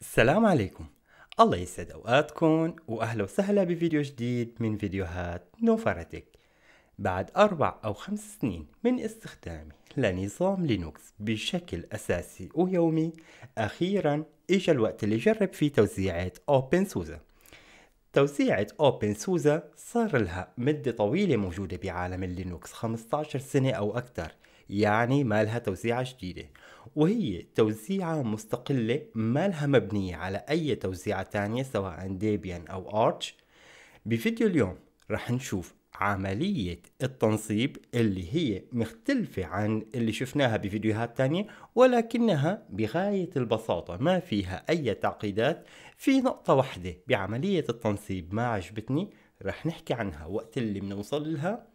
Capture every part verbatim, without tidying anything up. السلام عليكم، الله يسعد اوقاتكم واهلا وسهلا بفيديو جديد من فيديوهات نوفارا تك. بعد اربع او خمس سنين من استخدامي لنظام لينوكس بشكل اساسي ويومي، اخيرا اجى الوقت اللي جرب فيه توزيعة اوبنسوزا. توزيعة اوبنسوزا صار لها مدة طويلة موجودة بعالم اللينوكس، خمسة عشر سنة او اكثر، يعني ما لها توزيعة جديدة، وهي توزيعة مستقلة ما لها مبنية على أي توزيعة تانية سواء ديبيان أو أرتش. بفيديو اليوم رح نشوف عملية التنصيب اللي هي مختلفة عن اللي شفناها بفيديوهات تانية، ولكنها بغاية البساطة ما فيها أي تعقيدات. في نقطة واحدة بعملية التنصيب ما عجبتني رح نحكي عنها وقت اللي بنوصل لها.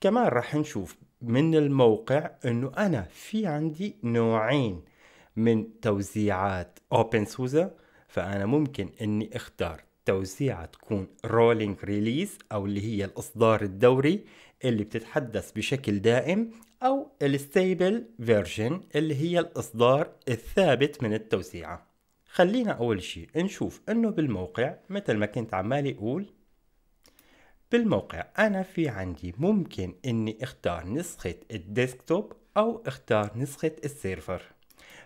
كمان رح نشوف من الموقع انه انا في عندي نوعين من توزيعات اوبنسوزا، فانا ممكن اني اختار توزيعة تكون رولينج ريليز او اللي هي الاصدار الدوري اللي بتتحدث بشكل دائم، او الستيبل فيرجن اللي هي الاصدار الثابت من التوزيعة. خلينا اول شيء نشوف انه بالموقع، مثل ما كنت عمالي اقول بالموقع أنا في عندي ممكن إني اختار نسخة الديسكتوب أو اختار نسخة السيرفر.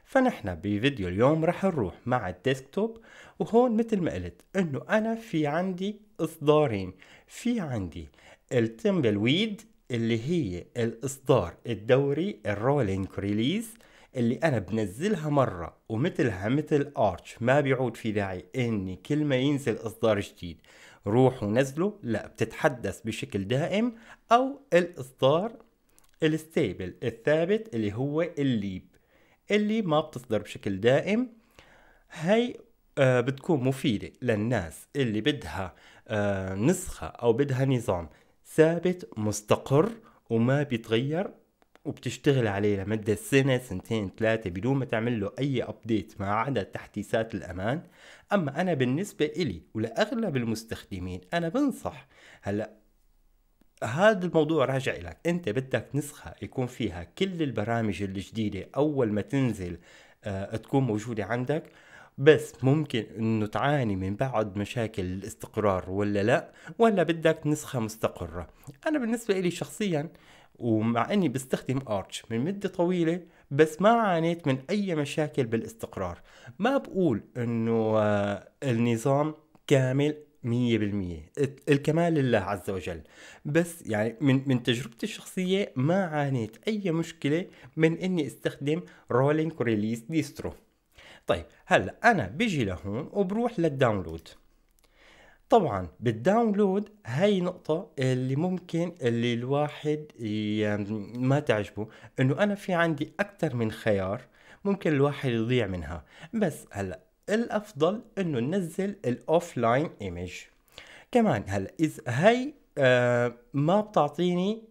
فنحن بفيديو اليوم رح نروح مع الديسكتوب، وهون مثل ما قلت إنه أنا في عندي إصدارين. في عندي التمبلويد اللي هي الإصدار الدوري الرولينج ريليز اللي أنا بنزلها مرة ومثلها مثل أرتش، ما بيعود في داعي إني كل ما ينزل إصدار جديد روحوا نزله، لا، بتتحدث بشكل دائم. او الاصدار الستيبل الثابت اللي هو الليب اللي ما بتصدر بشكل دائم. هي آه بتكون مفيدة للناس اللي بدها آه نسخة او بدها نظام ثابت مستقر وما بيتغير، وبتشتغل عليه لمدة سنة سنتين ثلاثة بدون ما تعمل له أي أبديت ما عدا تحديثات الأمان. أما أنا بالنسبة إلي ولأغلب المستخدمين أنا بنصح، هلأ هذا الموضوع راجع لك أنت، بدك نسخة يكون فيها كل البرامج الجديدة أول ما تنزل أه تكون موجودة عندك، بس ممكن أنه تعاني من بعض مشاكل الاستقرار ولا لا، ولا بدك نسخة مستقرة. أنا بالنسبة إلي شخصياً، ومع اني بستخدم ارتش من مدة طويلة، بس ما عانيت من اي مشاكل بالاستقرار. ما بقول انه النظام كامل مية بالمية، الكمال لله عز وجل، بس يعني من من تجربتي الشخصية ما عانيت اي مشكلة من اني استخدم رولينج ريليس ديسترو. طيب هلا انا بيجي لهون وبروح للداونلود. طبعا بالداونلود هاي نقطة اللي ممكن اللي الواحد ما تعجبه، انه انا في عندي اكتر من خيار ممكن الواحد يضيع منها، بس هلا الافضل انه ننزل الاوفلاين ايمج. كمان هلا اذا هاي آه ما بتعطيني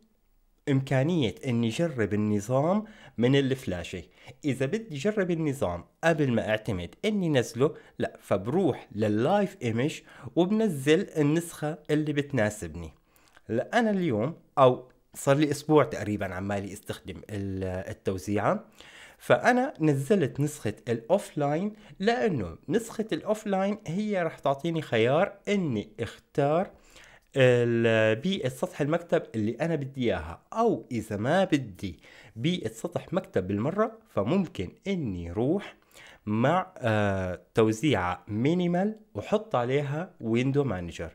امكانية اني جرب النظام من الفلاشة. اذا بدي جرب النظام قبل ما اعتمد اني نزله، لا، فبروح لللايف ايمج وبنزل النسخة اللي بتناسبني. لا انا اليوم او صار لي اسبوع تقريبا عمالي استخدم التوزيعة، فانا نزلت نسخة الاوفلاين، لانه نسخة الاوفلاين هي رح تعطيني خيار اني اختار بيئة سطح المكتب اللي أنا بدي إياها، أو إذا ما بدي بيئة سطح مكتب بالمرة فممكن إني روح مع آه توزيعة مينيمال وحط عليها ويندو مانجر.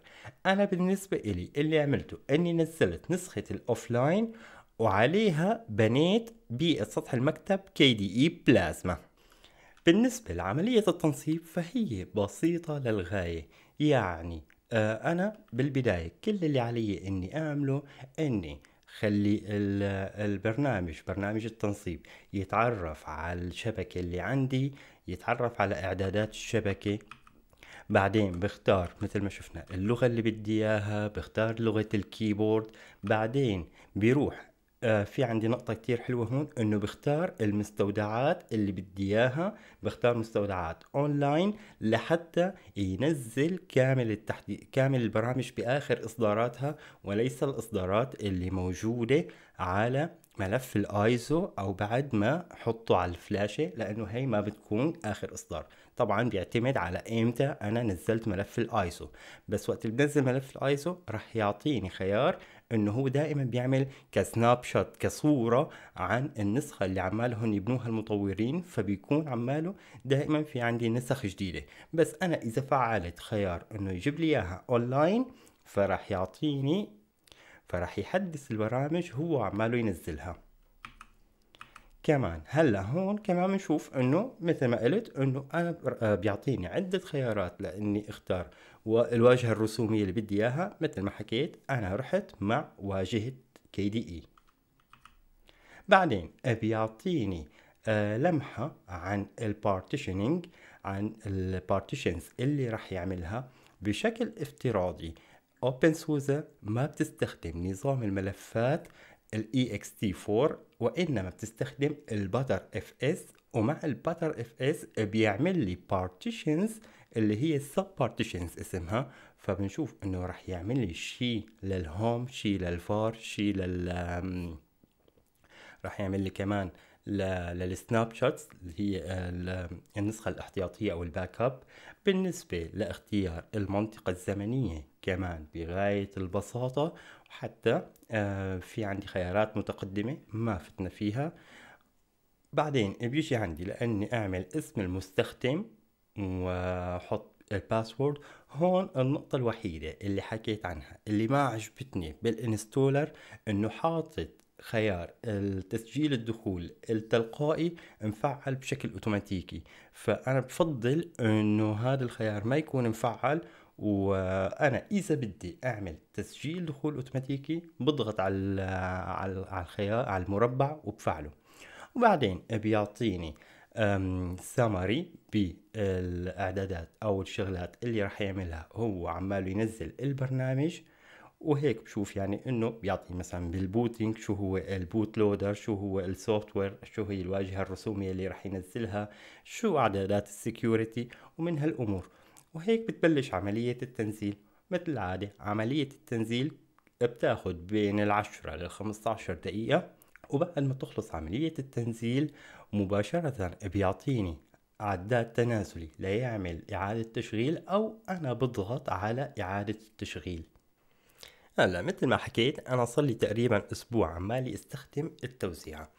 أنا بالنسبة إلي اللي عملته إني نزلت نسخة الأوفلاين وعليها بنيت بيئة سطح المكتب كي دي إي بلازما. بالنسبة لعملية التنصيب فهي بسيطة للغاية، يعني أنا بالبداية كل اللي علي إني أعمله إني خلي البرنامج برنامج التنصيب يتعرف على الشبكة اللي عندي، يتعرف على إعدادات الشبكة، بعدين بختار مثل ما شفنا اللغة اللي بدي إياها، بختار لغة الكيبورد، بعدين بيروح في عندي نقطة كتير حلوة هون إنه بختار المستودعات اللي بدي إياها، بختار مستودعات أونلاين لحتى ينزل كامل التحديث كامل البرامج بآخر إصداراتها، وليس الإصدارات اللي موجودة على ملف الايزو او بعد ما حطه على الفلاشة، لانه هي ما بتكون اخر اصدار. طبعا بيعتمد على امتى انا نزلت ملف الايزو، بس وقت اللي بنزل ملف الايزو رح يعطيني خيار انه هو دائما بيعمل كسناب شوت، كصورة عن النسخة اللي عمالهم يبنوها المطورين، فبيكون عماله دائما في عندي نسخ جديدة. بس انا اذا فعلت خيار انه يجيب لي اياها اونلاين فرح يعطيني، فرح يحدث البرامج هو عماله ينزلها. كمان هلا هون كمان بنشوف انه مثل ما قلت انه انا بيعطيني عدة خيارات لاني اختار والواجهة الرسومية اللي بدي اياها. مثل ما حكيت انا رحت مع واجهة كي دي اي. بعدين بيعطيني لمحة عن البارتيشنينج، عن البارتيشنز اللي رح يعملها بشكل افتراضي. OpenSUSE ما بتستخدم نظام الملفات ال إكس تي أربعة، وإنما بتستخدم ال Btrfs، ومع ال Btrfs بيعمل لي partitions اللي هي sub partitions اسمها. فبنشوف إنه رح يعمل لي شي للهوم، شي للفار، شي لل رح يعمل لي كمان للسناب شوتس اللي هي النسخة الاحتياطية أو الباك أب. بالنسبة لاختيار المنطقة الزمنية كمان بغاية البساطة، وحتى في عندي خيارات متقدمة ما فتنا فيها. بعدين بيجي عندي لأني أعمل اسم المستخدم وحط الباسورد. هون النقطة الوحيدة اللي حكيت عنها اللي ما عجبتني بالإنستولر، إنه حاطط خيار التسجيل الدخول التلقائي مفعل بشكل اوتوماتيكي، فانا بفضل انه هذا الخيار ما يكون مفعل. وانا اذا بدي اعمل تسجيل دخول اوتوماتيكي بضغط على على الخيار على المربع وبفعله. وبعدين بيعطيني سامري بالاعدادات او الشغلات اللي راح يعملها هو عماله ينزل البرنامج. وهيك بشوف يعني انه بيعطي مثلا بالبوتينج شو هو البوت لودر، شو هو السوفت وير، شو هي الواجهه الرسوميه اللي راح ينزلها، شو اعدادات السكيورتي ومن هالامور. وهيك بتبلش عمليه التنزيل. مثل العاده عمليه التنزيل بتاخذ بين العشرة للخمسة عشر دقيقه، وبعد ما تخلص عمليه التنزيل مباشره بيعطيني عداد تنازلي ليعمل اعاده تشغيل، او انا بضغط على اعاده التشغيل. هلا مثل ما حكيت انا صار لي تقريبا اسبوع عمالي استخدم التوزيعة.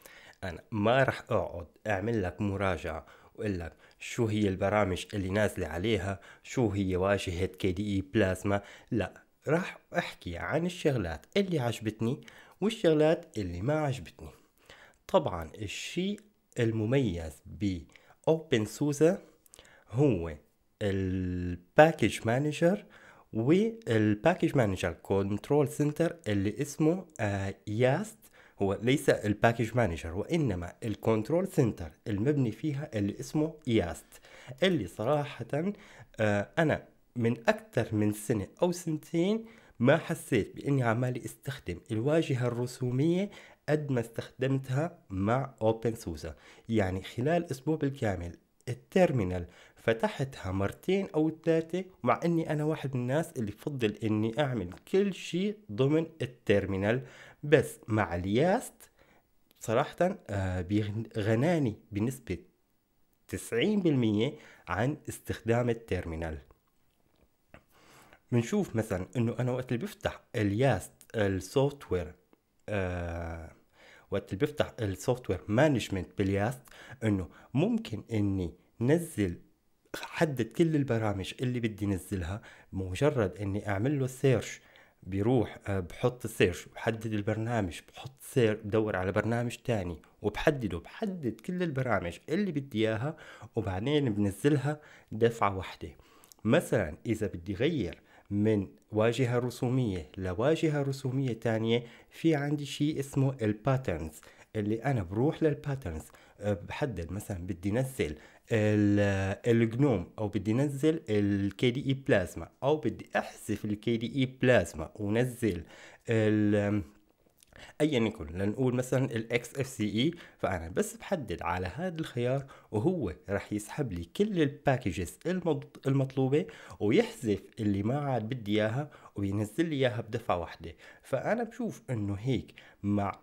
انا ما راح اقعد اعمل لك مراجعه واقول لك شو هي البرامج اللي نازله عليها، شو هي واجهه كي دي اي بلازما. لا، راح احكي عن الشغلات اللي عجبتني والشغلات اللي ما عجبتني. طبعا الشيء المميز ب OpenSUSE هو الباكج مانجر والباكج مانجر كنترول سنتر اللي اسمه ياست. هو ليس الباكج مانجر وانما الكنترول سنتر المبني فيها اللي اسمه ياست، اللي صراحة انا من اكثر من سنة او سنتين ما حسيت باني عمالي استخدم الواجهة الرسومية قد ما استخدمتها مع OpenSUSE. يعني خلال اسبوع بالكامل التيرمينال فتحتها مرتين او ثلاثة، مع اني انا واحد من الناس اللي بفضل اني اعمل كل شيء ضمن التيرمينال. بس مع الياست صراحة بيغناني بنسبة تسعين بالمية عن استخدام التيرمينال. بنشوف مثلا انه انا وقت اللي بفتح الياست السوفت وير، آه وقت اللي بفتح السوفت وير مانجمنت بالياست، انه ممكن اني نزل حدد كل البرامج اللي بدي نزلها. مجرد اني اعمل له سيرش بيروح بحط سيرش، بحدد البرنامج، بحط سير بدور على برنامج تاني وبحدده، بحدد كل البرامج اللي بدي اياها، وبعدين بنزلها دفعة واحدة. مثلا اذا بدي غير من واجهة رسومية لواجهة رسومية تانية، في عندي شيء اسمه الباترنز، اللي انا بروح للباترنز بحدد مثلا بدي نزل الجنوم او بدي نزل الكي دي اي بلازما، او بدي احذف الكي دي اي بلازما ونزل ايا يكن، لنقول مثلا الاكس اف سي اي. فانا بس بحدد على هذا الخيار وهو راح يسحب لي كل الباكجز المطلوبه ويحذف اللي ما عاد بدي اياها وينزل لي اياها بدفعه واحده. فانا بشوف انه هيك مع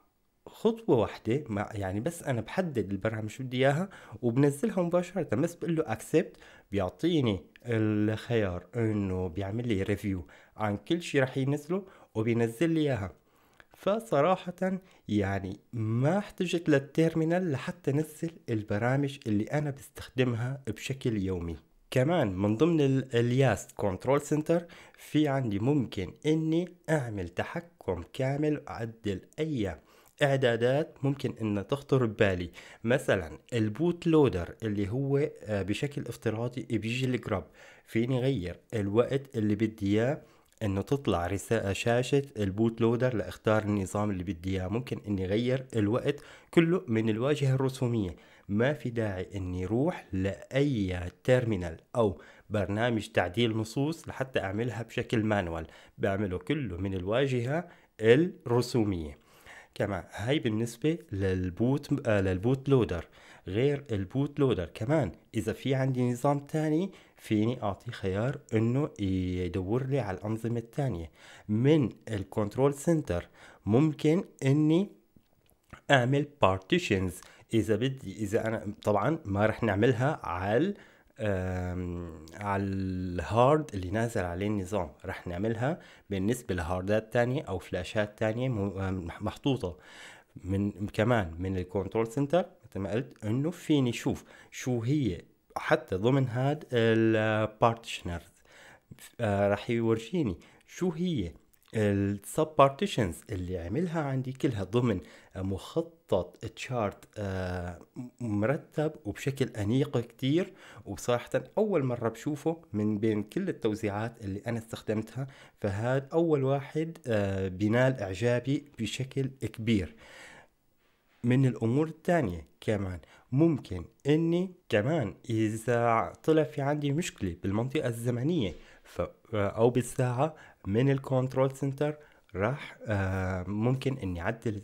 خطوه واحده، يعني بس انا بحدد البرامج شو بدي اياها وبنزلها مباشره، بس بقول له اكسبت بيعطيني الخيار انه بيعمل لي ريفيو عن كل شيء راح ينزله وبينزل لي اياها. فصراحه يعني ما احتجت للتيرمينال لحتى نزل البرامج اللي انا بستخدمها بشكل يومي. كمان من ضمن الياست كنترول سنتر في عندي ممكن اني اعمل تحكم كامل واعدل اي اعدادات ممكن انها تخطر ببالي. مثلا البوت لودر اللي هو بشكل افتراضي بيجي الجراب، فيني غير الوقت اللي بدي اياه انه تطلع رسالة شاشة البوت لودر لاختار النظام اللي بدي اياه. ممكن اني غير الوقت كله من الواجهة الرسومية، ما في داعي اني اروح لاي تيرمينال او برنامج تعديل نصوص لحتى اعملها بشكل مانوال، بعمله كله من الواجهة الرسومية. كمان هاي بالنسبة للبوت آه للبوت لودر. غير البوت لودر كمان إذا في عندي نظام تاني فيني أعطي خيار إنه يدور لي على الأنظمة التانية. من الكنترول سنتر ممكن إني أعمل بارتيشنز إذا بدي، إذا أنا طبعا ما رح نعملها على على الهارد اللي نازل عليه النظام، رح نعملها بالنسبة لهاردات تانية أو فلاشات تانية محطوطة. من كمان من الكنترول سنتر مثل ما قلت إنه فيني شوف شو هي حتى ضمن هاد البارتيشنرز، رح يورجيني شو هي السب بارتيشنز اللي عملها عندي كلها ضمن مخطط تشارت مرتب وبشكل أنيق كتير. وبصراحة أول مرة بشوفه من بين كل التوزيعات اللي أنا استخدمتها، فهذا أول واحد بينال إعجابي بشكل كبير. من الأمور الثانية كمان ممكن أني كمان إذا طلع في عندي مشكلة بالمنطقة الزمنية أو بالساعة، من الكنترول سنتر راح آه ممكن اني اعدل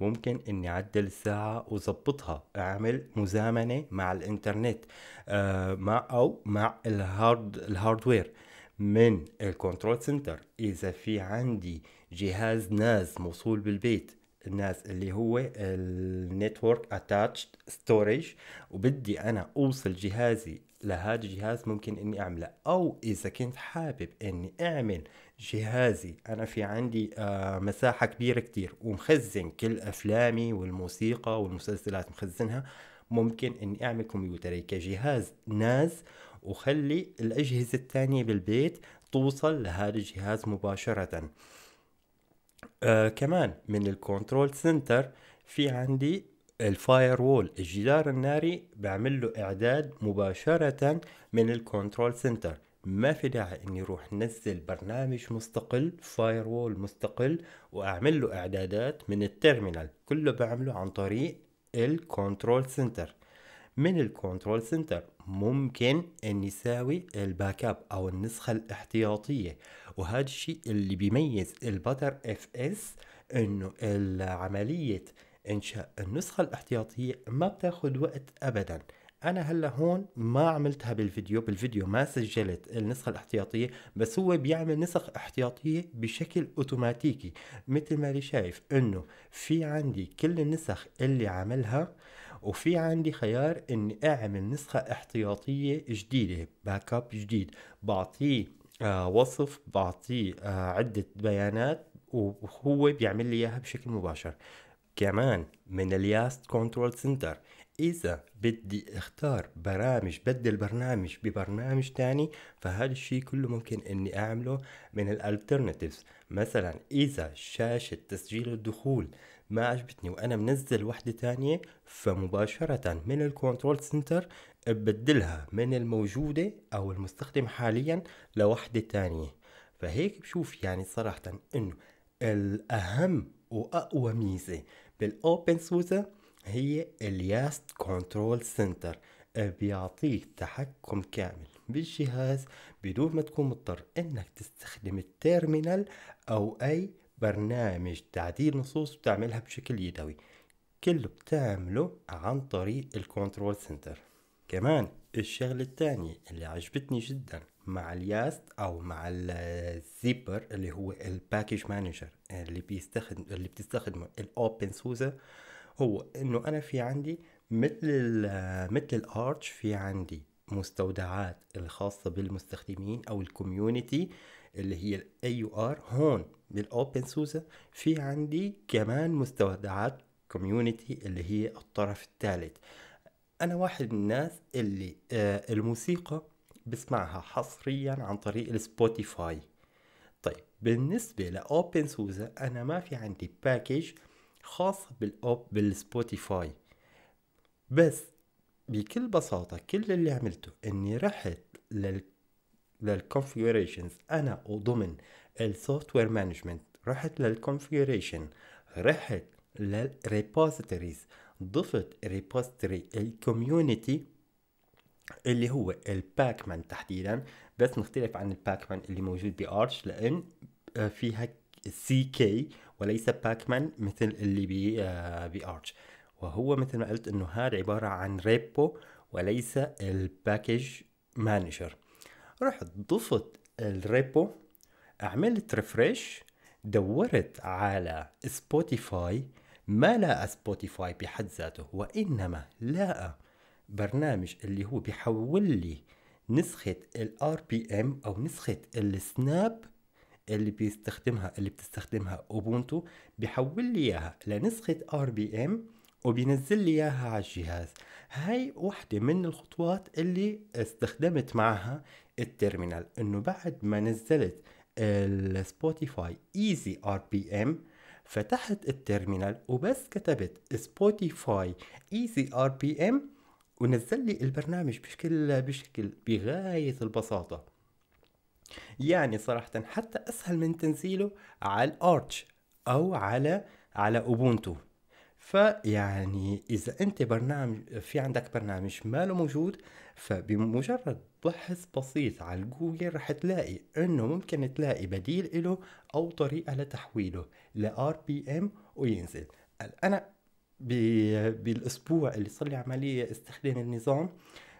ممكن اني اعدل الساعه وظبطها، اعمل مزامنه مع الانترنت آه مع او مع الهارد الهاردوير. من الكنترول سنتر اذا في عندي جهاز ناز موصول بالبيت، الناس اللي هو النتورك اتاتشد ستورج، وبدي انا اوصل جهازي لهذا الجهاز ممكن اني اعمله. او اذا كنت حابب اني اعمل جهازي انا في عندي آه مساحة كبيرة كتير ومخزن كل افلامي والموسيقى والمسلسلات مخزنها، ممكن اني اعمل كمبيوتري كجهاز ناز وخلي الاجهزة الثانية بالبيت توصل لهذا الجهاز مباشرة. آه كمان من الكنترول سنتر في عندي الفاير وول، الجدار الناري، بعمل له اعداد مباشرة من الكنترول سنتر، ما في داعي اني اروح نزل برنامج مستقل فاير وول مستقل واعمل له اعدادات من التيرمينال، كله بعمله عن طريق الكنترول سنتر. من الكنترول سنتر ممكن اني ساوي الباك اب او النسخة الاحتياطية، وهذا الشيء اللي بيميز البتر اف اس انه العملية انشاء النسخة الاحتياطية ما بتاخد وقت ابدا. انا هلا هون ما عملتها بالفيديو، بالفيديو ما سجلت النسخة الاحتياطية، بس هو بيعمل نسخ احتياطية بشكل اوتوماتيكي. مثل ما اللي شايف انه في عندي كل النسخ اللي عملها، وفي عندي خيار اني اعمل نسخة احتياطية جديدة، باك اب جديد، بعطيه آه وصف، بعطيه آه عدة بيانات وهو بيعمل لي اياها بشكل مباشر. كمان من الياست كنترول سنتر اذا بدي اختار برامج، بدل برنامج ببرنامج تاني، فهذا الشيء كله ممكن اني اعمله من الالترناتيفز. مثلا اذا شاشة تسجيل الدخول ما عجبتني وانا منزل وحدة تانية، فمباشرة من الكنترول سنتر ببدلها من الموجودة او المستخدم حاليا لوحدة تانية. فهيك بشوف يعني صراحة انه الاهم واقوى ميزة بالاوبن سوزا هي الياست كنترول سنتر، بيعطيك تحكم كامل بالجهاز بدون ما تكون مضطر انك تستخدم التيرمينال او اي برنامج تعديل نصوص بتعملها بشكل يدوي، كله بتعمله عن طريق الكنترول سنتر. كمان الشغلة الثانية اللي عجبتني جدا مع الياست او مع الزيبر اللي هو الباكج مانجر اللي بيستخدم اللي بتستخدمه الاوبن سوزا، هو انه انا في عندي مثل مثل الارتش في عندي مستودعات الخاصة بالمستخدمين او الكوميونتي اللي هي الاي يو ار. هون بالاوبن سوزا في عندي كمان مستودعات كوميونتي اللي هي الطرف الثالث. انا واحد من الناس اللي آه الموسيقى بسمعها حصريا عن طريق السبوتيفاي. طيب بالنسبة لأوبن سوزا أنا ما في عندي باكج خاص بالأوب بالسبوتيفاي، بس بكل بساطة كل اللي عملته إني رحت لل للكونفيجريشنز، أنا وضمن السوفت وير مانجمنت رحت للكونفيجريشن، رحت للريبوزيتوريز، ضفت ريبوزيتوري الكوميونتي اللي هو الباكمان تحديدا، بس نختلف عن الباكمان اللي موجود بارش لان فيها سي كي وليس باكمان مثل اللي بارش. وهو مثل ما قلت انه هذا عباره عن ريبو وليس الباكج مانجر. رحت ضفت الريبو، عملت ريفريش، دورت على سبوتيفاي، ما لقى سبوتيفاي بحد ذاته، وانما لقى برنامج اللي هو بيحول لي نسخة الار بي ام او نسخة السناب اللي بيستخدمها اللي بتستخدمها اوبونتو، بيحول لي اياها لنسخة ار بي ام وبينزل لي اياها على الجهاز. هاي واحدة من الخطوات اللي استخدمت معها الترمينال، انه بعد ما نزلت السبوتيفاي ايزي ار بي ام فتحت الترمينال وبس كتبت سبوتيفاي ايزي ار بي ام ونزل لي البرنامج بشكل بشكل بغاية البساطة. يعني صراحة حتى أسهل من تنزيله على الأرتش أو على على أوبونتو. فيعني إذا أنت برنامج في عندك برنامج ما له موجود، فبمجرد بحث بسيط على جوجل رح تلاقي إنه ممكن تلاقي بديل إله أو طريقة لتحويله لآر بي إم وينزل. أنا بالاسبوع اللي صار لي عمليه استخدام النظام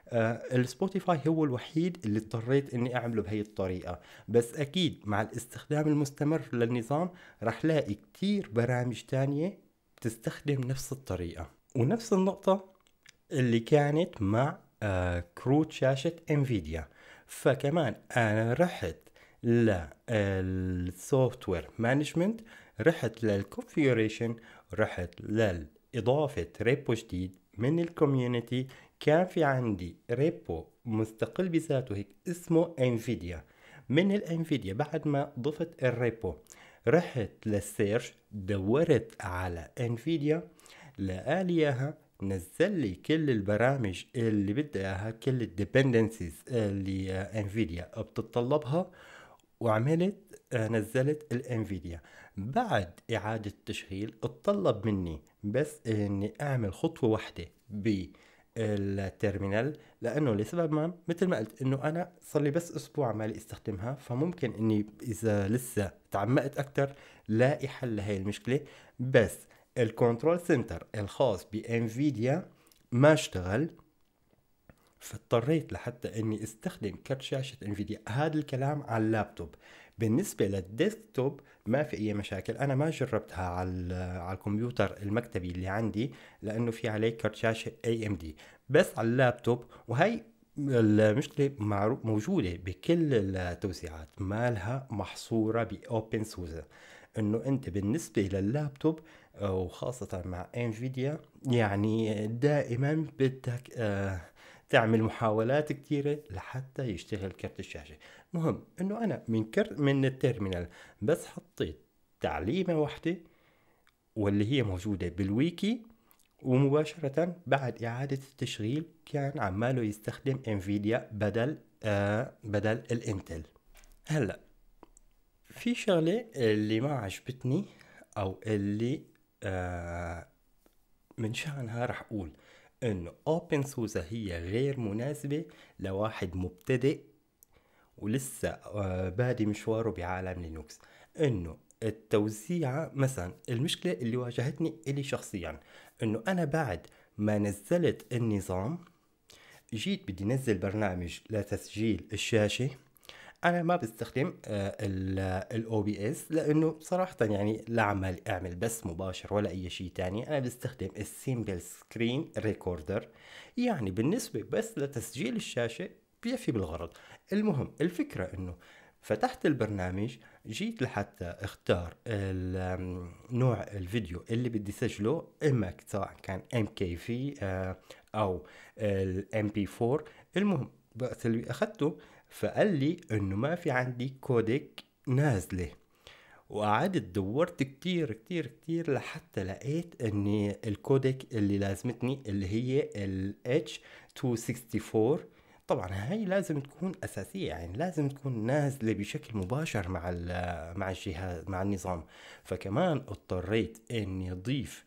آه السبوتيفاي هو الوحيد اللي اضطريت اني اعمله بهي الطريقه، بس اكيد مع الاستخدام المستمر للنظام رح لاقي كتير برامج تانية بتستخدم نفس الطريقه. ونفس النقطه اللي كانت مع آه كروت شاشه انفيديا، فكمان انا رحت للسوفت وير مانجمنت، رحت للكونفيجريشن، رحت للإضافة ريبو جديد من الكوميونتي. كان في عندي ريبو مستقل بذاته هيك اسمه انفيديا. من الانفيديا بعد ما ضفت الريبو رحت للسيرش، دورت على انفيديا، لقى لي اياها، نزل لي كل البرامج اللي بدي اياها، كل الديبندنسيز اللي انفيديا بتتطلبها، وعملت نزلت الانفيديا. بعد اعادة تشغيل اتطلب مني بس اني اعمل خطوة واحدة بالترمينال، لانه لسبب ما مثل ما قلت انه انا صار لي بس اسبوع مالي استخدمها، فممكن اني اذا لسه تعمقت اكتر لاقي حل لهي المشكلة. بس الكنترول سنتر الخاص بانفيديا ما اشتغل، فاضطريت لحتى اني استخدم كرت شاشة انفيديا. هذا الكلام على اللابتوب. بالنسبة للديسكتوب ما في اي مشاكل، انا ما جربتها على على الكمبيوتر المكتبي اللي عندي لانه في عليه كرت شاشة إيه إم دي، بس على اللابتوب وهي المشكلة موجودة بكل التوسيعات، ما لها محصورة باوبن سوزا، انه انت بالنسبة لللابتوب وخاصة مع انفيديا يعني دائما بدك آه تعمل محاولات كثيرة لحتى يشتغل كرت الشاشة. مهم انه انا من كرت من الترمينال بس حطيت تعليمة واحدة واللي هي موجودة بالويكي، ومباشرة بعد اعادة التشغيل كان عماله يستخدم انفيديا بدل آه بدل الانتل. هلا في شغلة اللي ما عجبتني او اللي آه من شأنها رح اقول انه اوبن سوزا هي غير مناسبة لواحد مبتدئ ولسه بادي مشواره بعالم لينوكس. انه التوزيعة مثلا المشكلة اللي واجهتني الي شخصيا، انه انا بعد ما نزلت النظام جيت بدي نزل برنامج لتسجيل الشاشة، انا ما بستخدم الاو بي اس لانه صراحة يعني لا عمل اعمل بس مباشر ولا اي شيء تاني، انا بستخدم السيمبل سكرين ريكوردر، يعني بالنسبة بس لتسجيل الشاشة بيفي بالغرض. المهم الفكرة انه فتحت البرنامج، جيت لحتى اختار نوع الفيديو اللي بدي سجله، اما سواء كان ام كي في او الام بي أربعة. المهم وقت اللي اخذته فقال لي انه ما في عندي كوديك نازله، وقعدت دورت كتير كتير كتير لحتى لقيت اني الكوديك اللي لازمتني اللي هي ال إتش مئتين واربعة وستين. طبعا هاي لازم تكون اساسيه، يعني لازم تكون نازله بشكل مباشر مع مع الجهاز مع النظام. فكمان اضطريت اني اضيف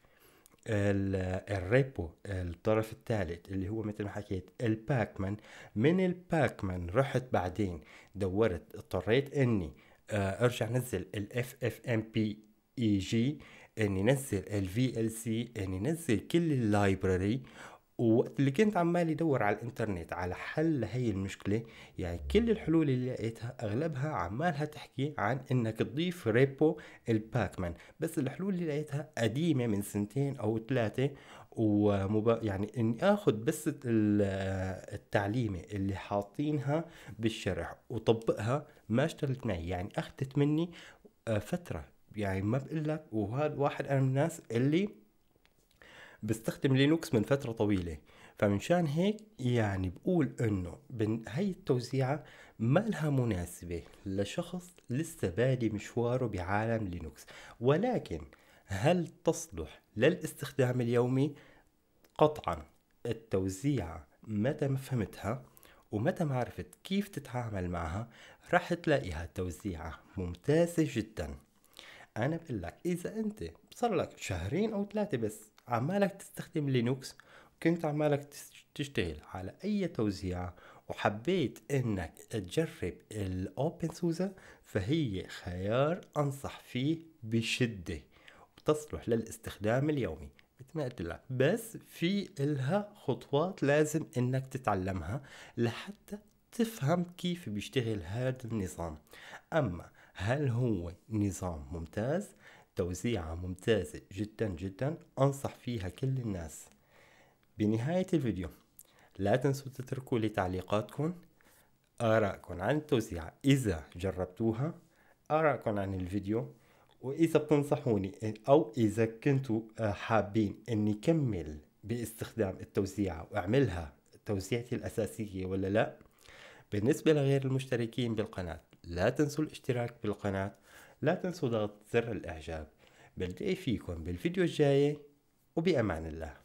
الريبو الطرف الثالث اللي هو مثل ما حكيت الباكمان. من الباكمان رحت بعدين دورت، اضطريت اني ارجع نزل الاف اف ام بي اي جي، اني نزل الفي ال سي، اني نزل كل اللايبراري. ووقت اللي كنت عمال ادور على الانترنت على حل هي المشكله، يعني كل الحلول اللي لقيتها اغلبها عمالها تحكي عن انك تضيف ريبو الباكمان، بس الحلول اللي لقيتها قديمه من سنتين او ثلاثه، ومبا يعني اني اخذ بس التعليمه اللي حاطينها بالشرح وطبقها ما اشتغلت معي، يعني اخذت مني فتره، يعني ما بقول لك. وهذا واحد انا من الناس اللي بستخدم لينوكس من فترة طويلة، فمنشان هيك يعني بقول انه هاي التوزيعة ما لها مناسبة لشخص لسه بادي مشواره بعالم لينوكس، ولكن هل تصلح للاستخدام اليومي؟ قطعا. التوزيعة متى ما فهمتها ومتى ما عرفت كيف تتعامل معها راح تلاقيها توزيعة ممتازة جدا. انا بقول لك اذا انت صار لك شهرين او ثلاثة بس عمالك تستخدم لينوكس، وكنت عمالك تشتغل على اي توزيعة وحبيت انك تجرب الاوبن سوزا، فهي خيار انصح فيه بشدة، وتصلح للاستخدام اليومي مثل ما قلت لك، بس في لها خطوات لازم انك تتعلمها لحتى تفهم كيف بيشتغل هذا النظام. اما هل هو نظام ممتاز؟ توزيعة ممتازة جدا جدا، أنصح فيها كل الناس. بنهاية الفيديو لا تنسوا تتركوا لي تعليقاتكم، آراءكم عن التوزيعة إذا جربتوها، آراءكم عن الفيديو، وإذا بتنصحوني أو إذا كنتوا حابين أني كمل باستخدام التوزيعة وأعملها توزيعتي الأساسية ولا لا. بالنسبة لغير المشتركين بالقناة لا تنسوا الاشتراك بالقناة، لا تنسوا ضغط زر الإعجاب. بلتقي فيكم بالفيديو الجاي، وبأمان الله.